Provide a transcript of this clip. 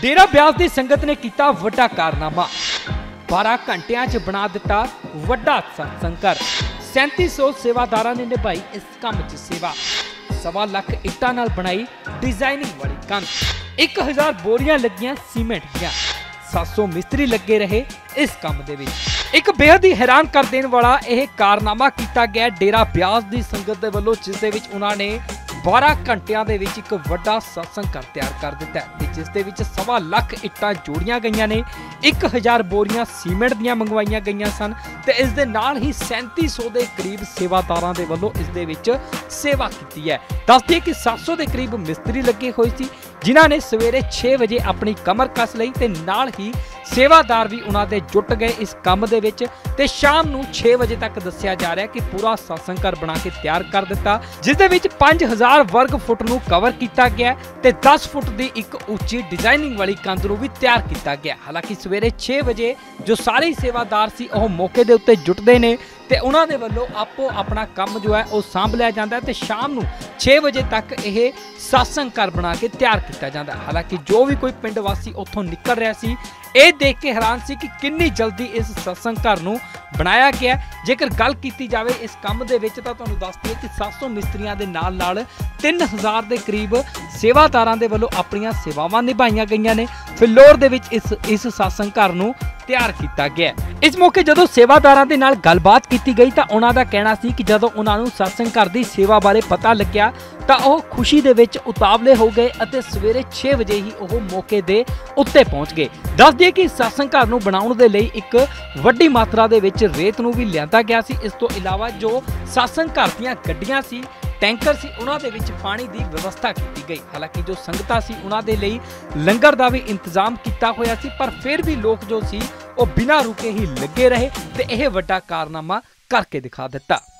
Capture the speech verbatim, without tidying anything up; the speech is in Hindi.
डेरा ब्यास की संगत ने किया वड्डा कारनामा, बारह घंटिया च बना दिता वड्डा सत्संग घर। सैंती सौ सेवादारा ने निभाई इस काम च सेवा। सवा लाख ईटा नाल बनाई डिजाइनिंग वाली कंध। एक हजार बोरियां लगियां सीमेंट दियां। सात सौ मिस्त्री लगे रहे इस काम दे विच। एक बेहद ही हैरान कर देने वाला यह कारनामा किया गया डेरा ब्यास की संगत दे वल्लों, जिस दे विच उन्हां ने बारह घंटिया दे विच एक वड्डा सत्संग घर तैयार कर दिता है, जिस दे विच सवा लाख ईटा जोड़ियां गईयां ने। एक हज़ार बोरियां सीमेंट दियां मंगवाइयां गईयां सन ते इस दे नाल ही सैंती सौ के करीब सेवादारां दे वल्लों इस दे विच सेवा कीती है। दस दिए कि सात सौ के करीब मिस्त्री लगे हुए सी, जिन्हां ने सवेरे छे बजे अपनी कमर कस लई ते नाल ही सेवादार भी उन्हां दे जुट गए इस काम दे विच ते शाम नूं छे बजे तक दस्सिया जा रहा है कि पूरा सत्संग घर बना के तैयार कर दिता, जिस दे विच पांच हज़ार वर्ग फुट नूं कवर किया गया ते दस फुट की एक उच्ची डिजाइनिंग वाली कंध नूं भी तैयार किया गया। हालांकि सवेरे छे बजे जो सारे सेवादार सी ओह मौके दे उत्ते जुटदे ने ते उन्हां दे वल्लों आपो अपना काम जो है वह सांभ लिया जाता है ते शाम नूं छे बजे तक यह सत्संग घर बना के तैयार किया जाता है। हालांकि जो भी कोई पिंड वासी उत्थों निकल रहा सी ये देख के हैरान सी कि कितनी जल्दी इस सत्संग घर नूं बनाया गया। जेकर गल की जाए इस काम दे विच तां तुहानूं दस दईए कि सात सौ मिस्त्रियां दे नाल नाल तीन हज़ार के करीब सेवादारां दे वल्लों अपनियां सेवावां निभाईयां गईयां ने। फिलौर दे विच इस इस सत्संग घर नूं तैयार किया गया। इस मौके जदों सेवादारां दे नाल गलबात की गई तो उन्हां दा कहना सी कि जदों उन्हां नूं सत्संग घर दी सेवा बारे पता लग्या तो वह खुशी दे विच उतावले हो गए और सवेरे छे बजे ही वह मौके दे उत्ते पहुँच गए। दस दिए कि सत्संग घर नूं बनाउण दे लई एक वड्डी मात्रा दे विच रेत नूं भी लिआंदा गया सी। इस तो इलावा जो सत्संग घर दीआं गड्डियां सी, टैंकर सी, उन्हां दे विच पानी दी व्यवस्था की गई। हालांकि जो संगतां सी उन्हां दे लई लंगर दा भी इंतजाम किया होया सी, पर फिर भी लोग जो सी वो बिना रुके ही लगे रहे ते यह वड्डा कारनामा करके दिखा दिता।